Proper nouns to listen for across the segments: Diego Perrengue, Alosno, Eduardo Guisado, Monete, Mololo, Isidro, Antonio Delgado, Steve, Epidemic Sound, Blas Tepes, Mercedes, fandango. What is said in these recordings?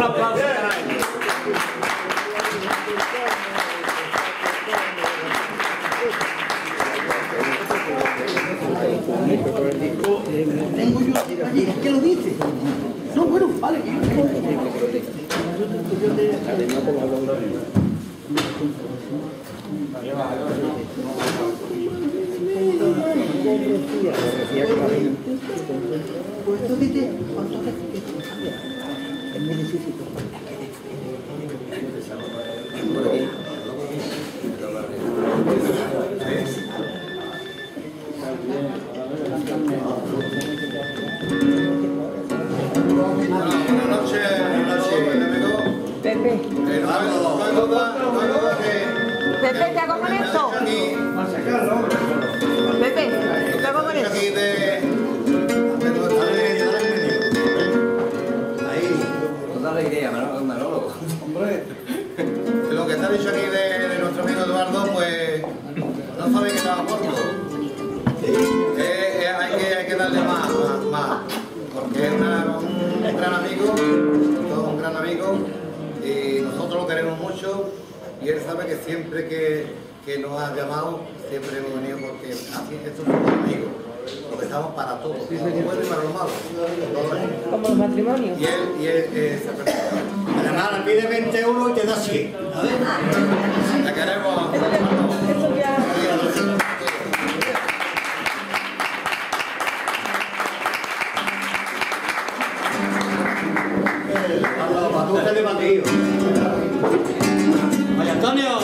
Un aplauso, caray. Tengo yo aquí, es que lo dice. No, bueno, vale. Pues tú dices, ¿cuánto te es muy difícil? Pepe, ¿te hago con esto? Pepe, ¿te hago con esto? Ahí, no da la idea, Manolo. Hombre, lo que está dicho aquí de nuestro amigo Eduardo, pues no sabe que estaba corto. Hay que darle más, porque es un gran amigo, un gran amigo. Y nosotros lo queremos mucho y él sabe que siempre que nos ha llamado, siempre hemos venido porque así estos son amigos, lo que estamos para todos, para lo bueno y para lo malo. Como los matrimonios. Y él se presenta. Además, pide 20 euros y te da 100. A ver. La queremos. Eso ya. Vaya Antonio.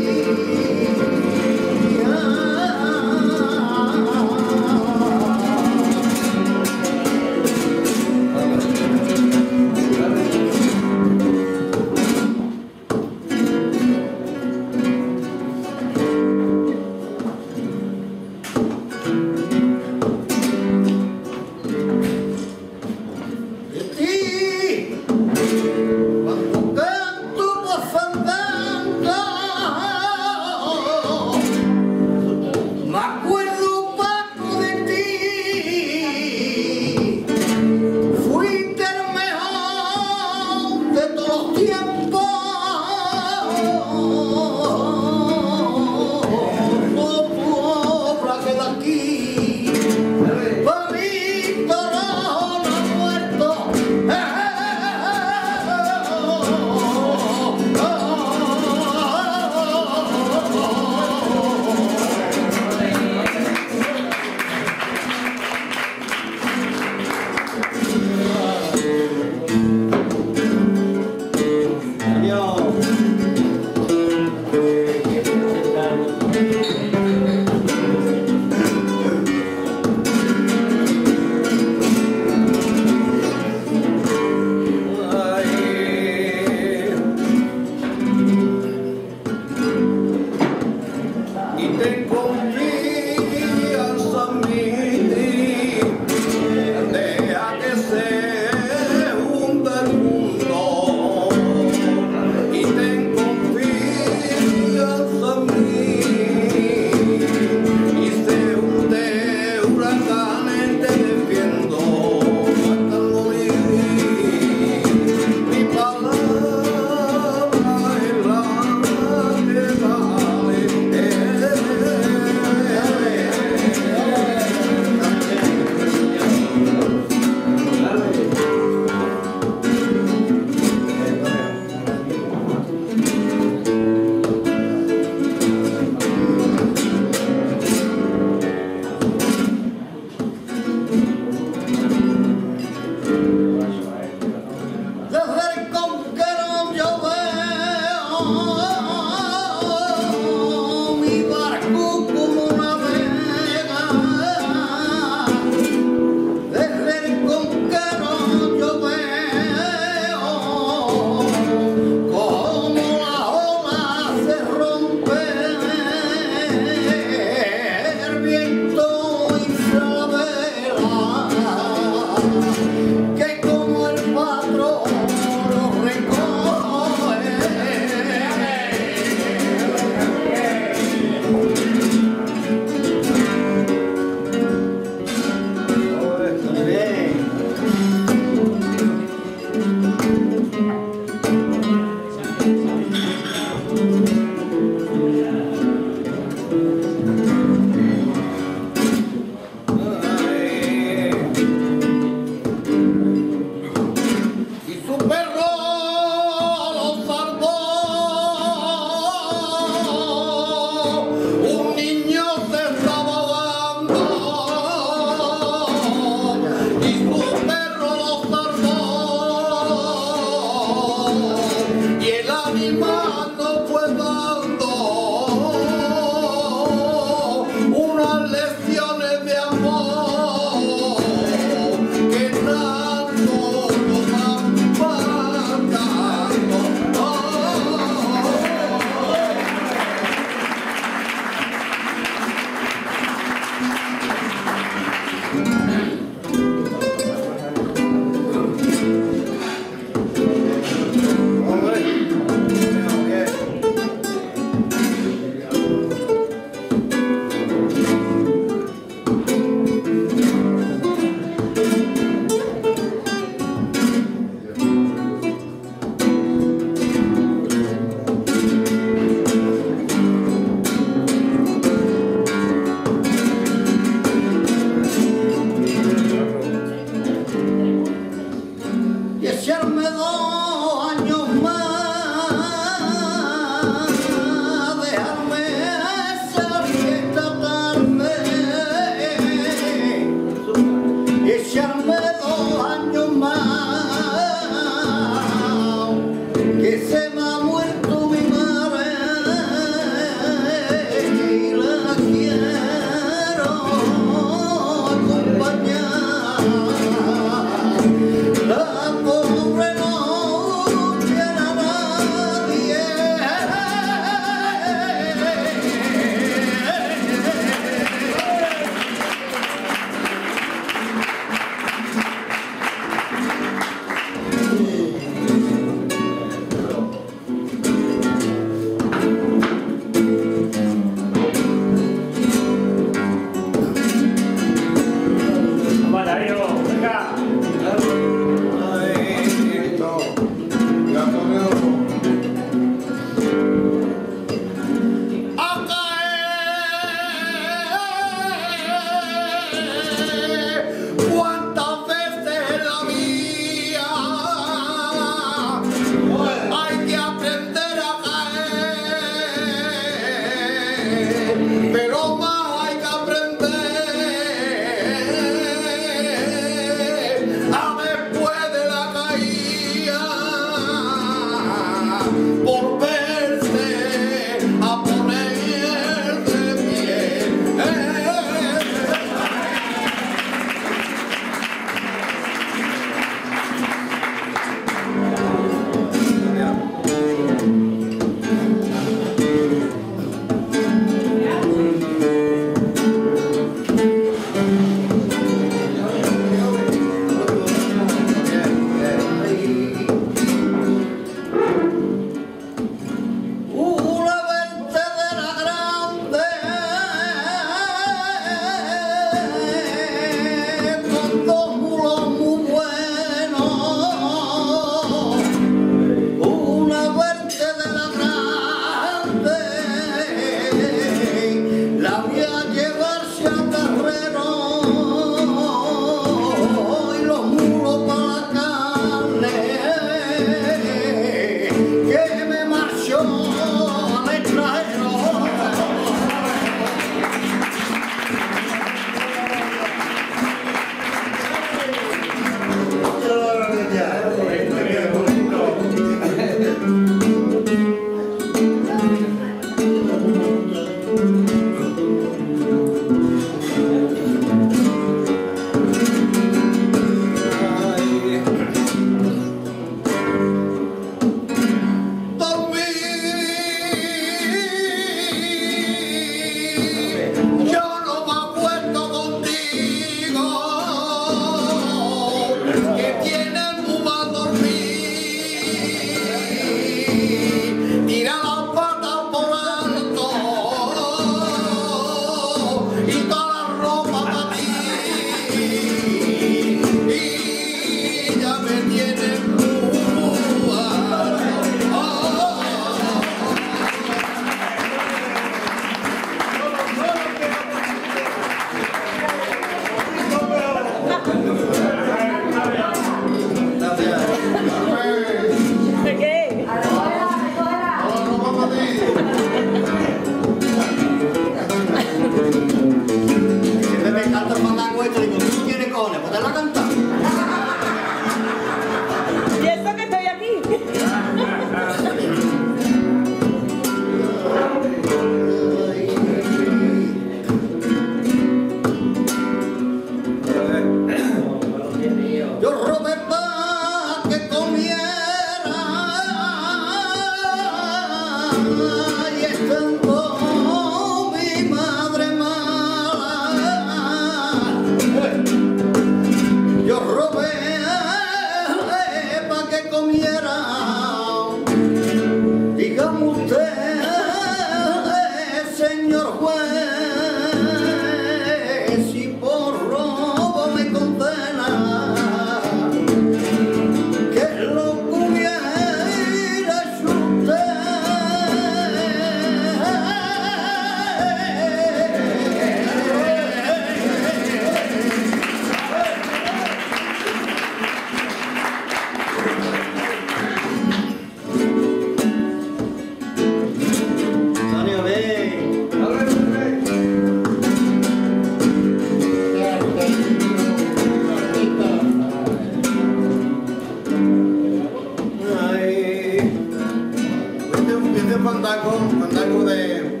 Fandango de,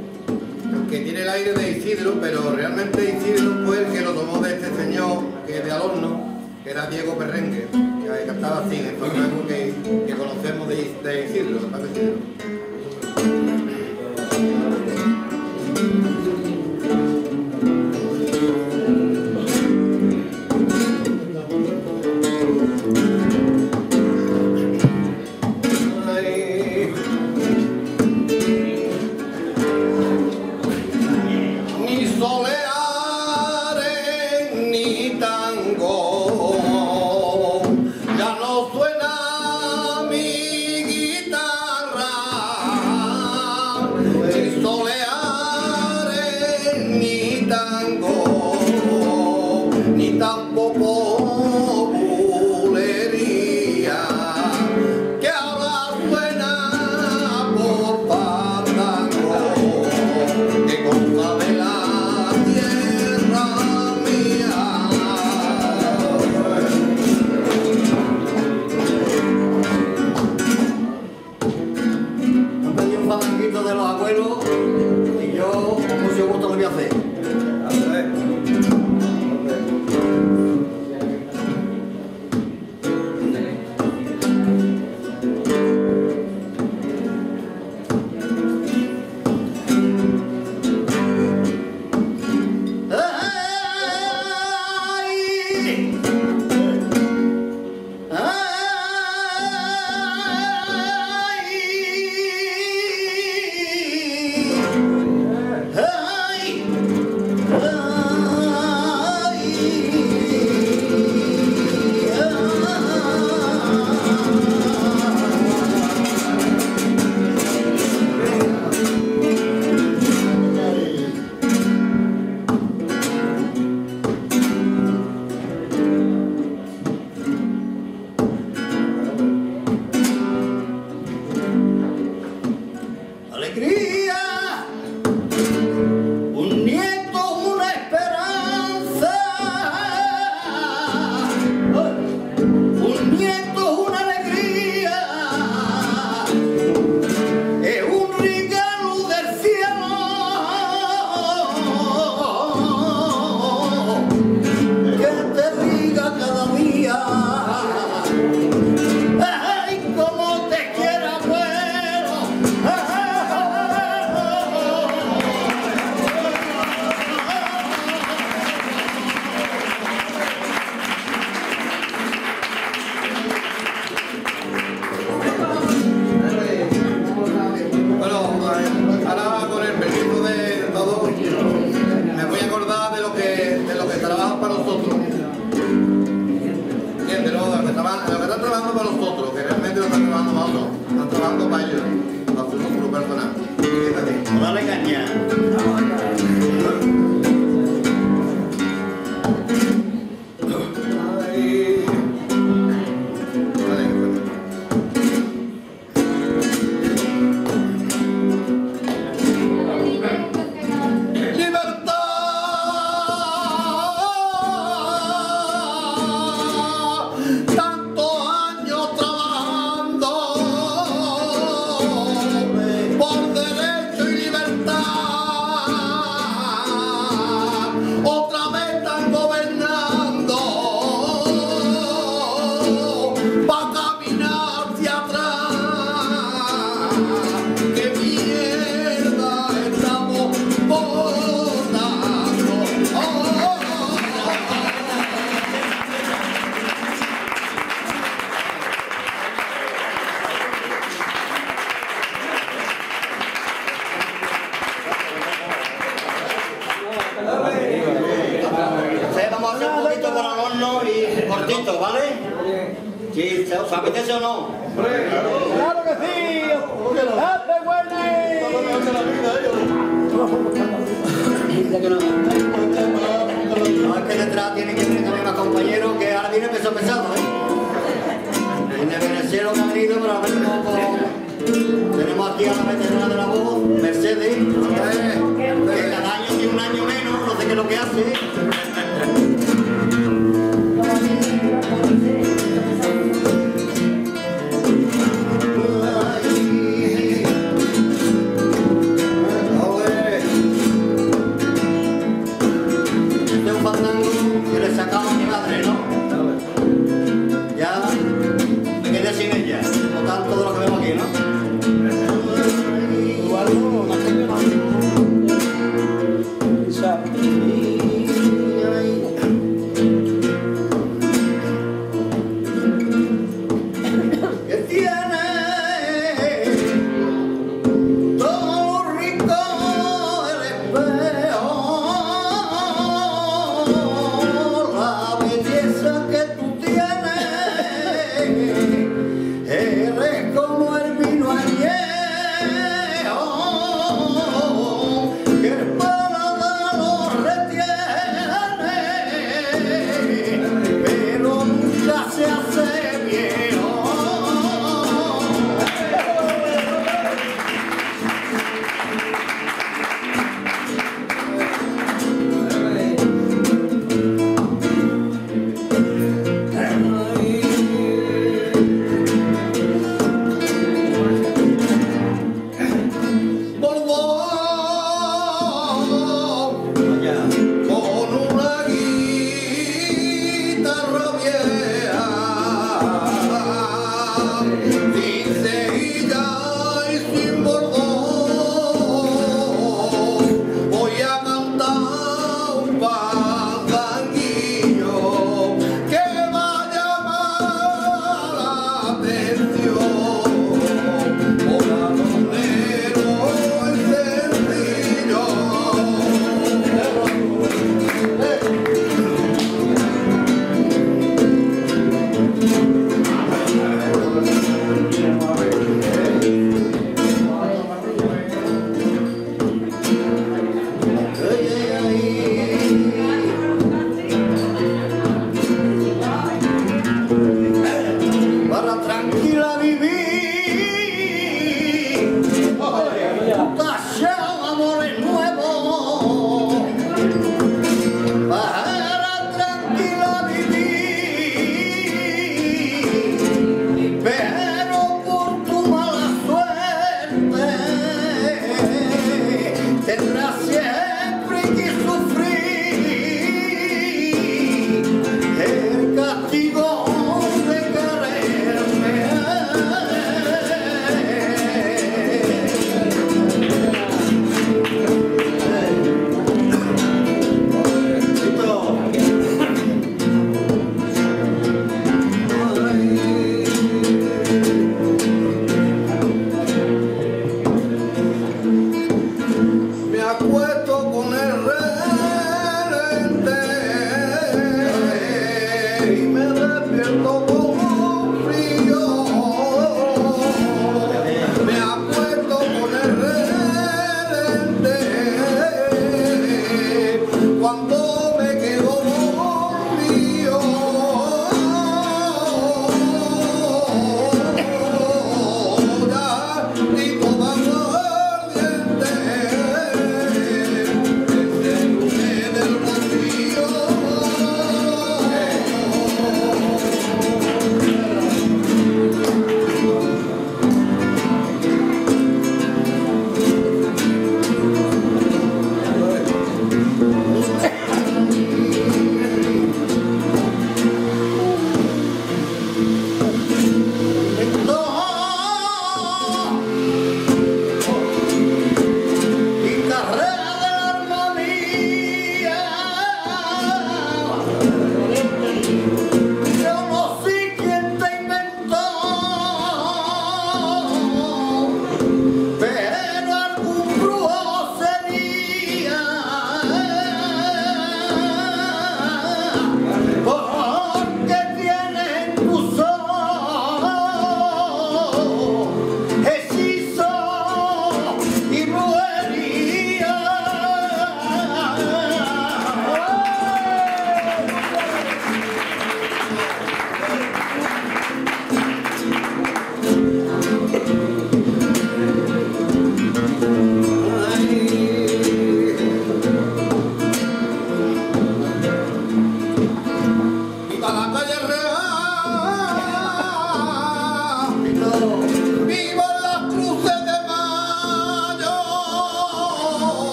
que tiene el aire de Isidro, pero realmente Isidro fue el que lo tomó de este señor que es de Alorno, que era Diego Perrengue, que cantaba así, el fandango que conocemos de Isidro, el padre Isidro. Ni soleares, ni tango, ni tango. tampoco bulería, que ahora suena por fandango, que consta de la tierra mía. Me pedí un fandanguito de los abuelos y yo con mucho gusto lo voy a hacer. Tenemos aquí a la veterana de la voz, Mercedes, que cada año tiene un año menos, no sé qué es lo que hace. Este es un fandango que le sacaba a mi madre, ¿no? Ya me quedé sin ella, por tanto de lo que vemos aquí, ¿no? ¡Para dar los retiros!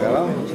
¿Grabamos?